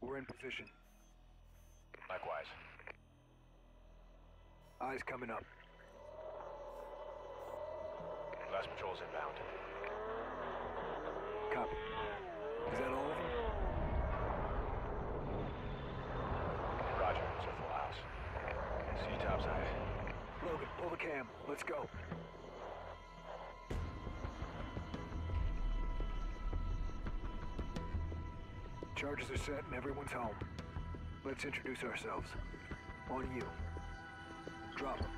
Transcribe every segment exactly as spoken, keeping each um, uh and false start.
We're in position. Likewise. Eyes coming up. Last patrol's inbound. Copy. Is that all of them? Roger, it's a full house. See you topside. Logan, pull the cam. Let's go. Charges are set and everyone's home. Let's introduce ourselves. On you. Drop them.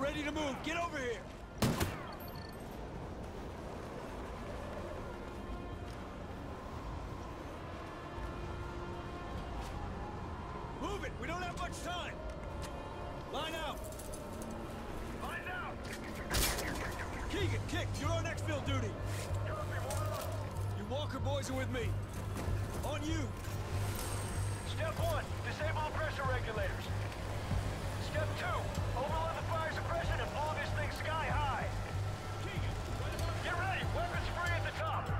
Ready to move. Get over here. Move it. We don't have much time. Line out. Line out. Keegan, kicked. You're on exfil duty. You Walker boys are with me. On you. Step one, disable pressure regulators. Step two, overload the fire suppression and blow this thing sky high. Get ready, weapons free at the top.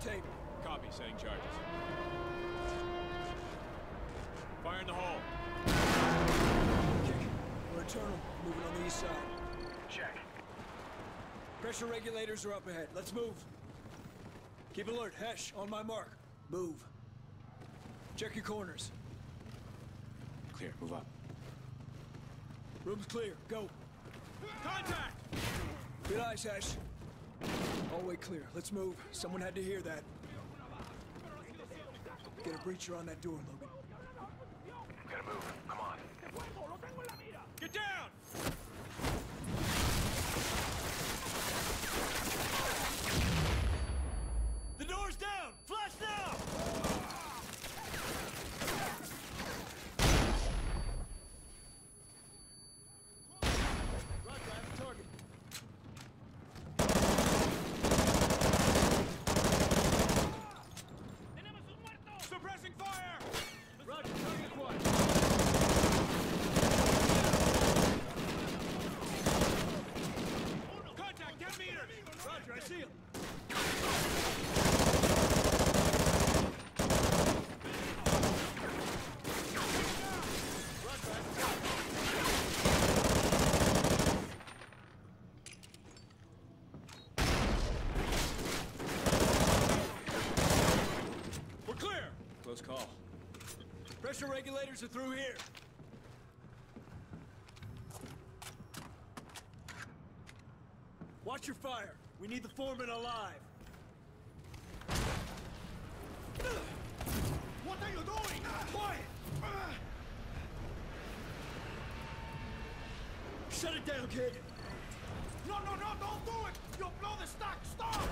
Tape. Copy, saying charges. Fire in the hole. Kick. We're eternal. Moving on the east side. Check. Pressure regulators are up ahead. Let's move. Keep alert. Hesh, on my mark. Move. Check your corners. Clear. Move up. Room's clear. Go. Contact! Good eyes, Hesh. Hallway clear. Let's move. Someone had to hear that. Get a breacher on that door, Logan. Gotta move. Come on. Get down! The door's down! Flush now! Roger, I have a target. Suppressing fire! Roger, target one. Roger, I see him. We're clear. Close call. Pressure regulators are through here. Watch your fire. We need the foreman alive. What are you doing? Quiet! Shut it down, kid. No, no, no, don't do it! You'll blow the stock. Stop! Stop!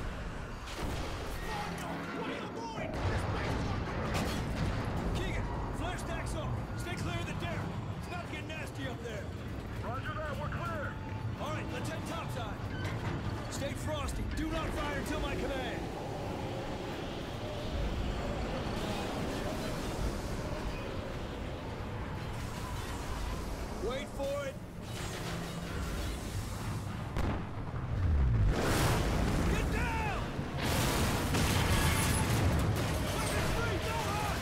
What are you doing? Keegan, flare stacks off. Stay clear of the dam. It's not getting nasty up there. Roger that. We're clear. All right, let's head topside. Stay frosty. Do not fire until my command. Wait for it. Get down! Fucking free, no hurt!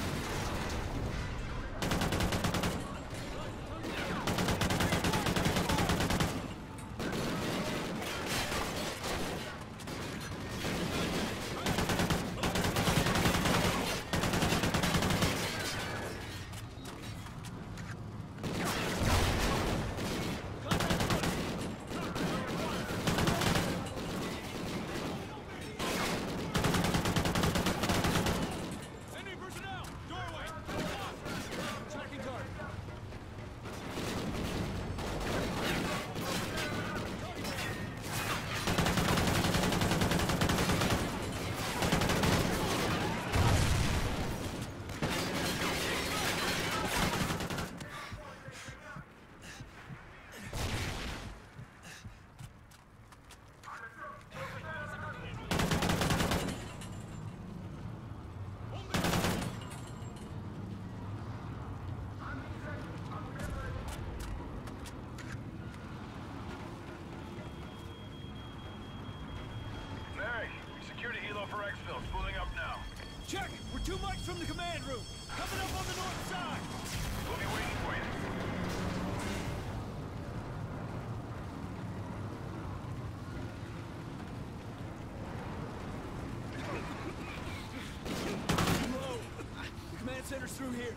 Center's through here.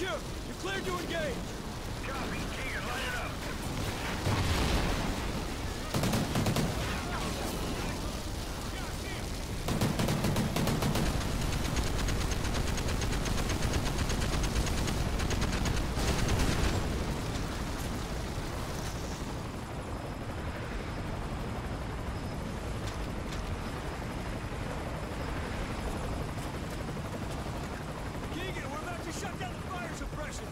secure. You're clear to engage. Copy. Keegan, line it up. Shut down the fire suppression!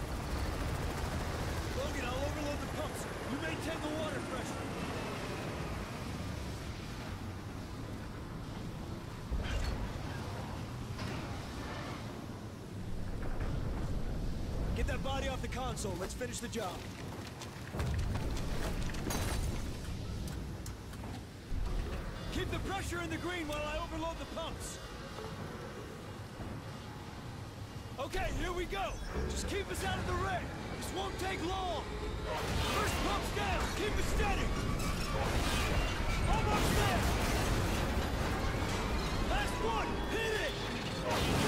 Logan, I'll overload the pumps. You maintain the water pressure. Get that body off the console. Let's finish the job. Keep the pressure in the green while I overload the pumps. Okay, here we go! Just keep us out of the red! This won't take long! First pump's down! Keep it steady! Almost there! Last one! Hit it!